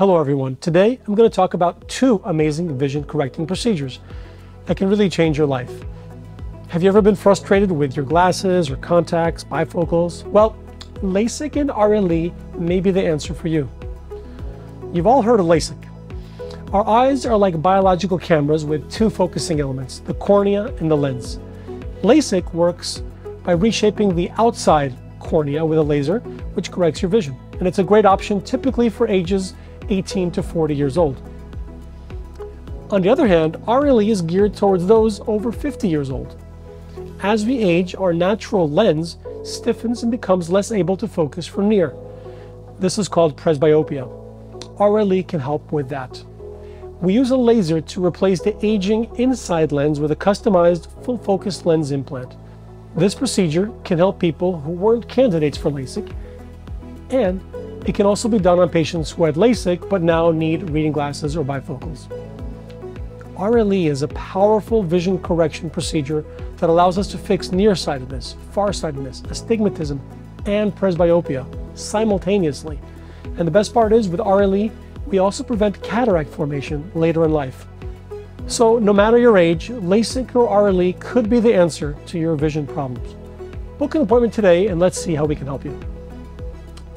Hello everyone, today I'm going to talk about two amazing vision correcting procedures that can really change your life. Have you ever been frustrated with your glasses or contacts, bifocals? Well, LASIK and RLE may be the answer for you. You've all heard of LASIK. Our eyes are like biological cameras with two focusing elements, the cornea and the lens. LASIK works by reshaping the outside cornea with a laser, which corrects your vision. And it's a great option typically for ages 18 to 40 years old. On the other hand, RLE is geared towards those over 50 years old. As we age, our natural lens stiffens and becomes less able to focus from near. This is called presbyopia. RLE can help with that. We use a laser to replace the aging inside lens with a customized full-focus lens implant. This procedure can help people who weren't candidates for LASIK, and it can also be done on patients who had LASIK but now need reading glasses or bifocals. RLE is a powerful vision correction procedure that allows us to fix nearsightedness, farsightedness, astigmatism, and presbyopia simultaneously. And the best part is, with RLE, we also prevent cataract formation later in life. So no matter your age, LASIK or RLE could be the answer to your vision problems. Book an appointment today and let's see how we can help you.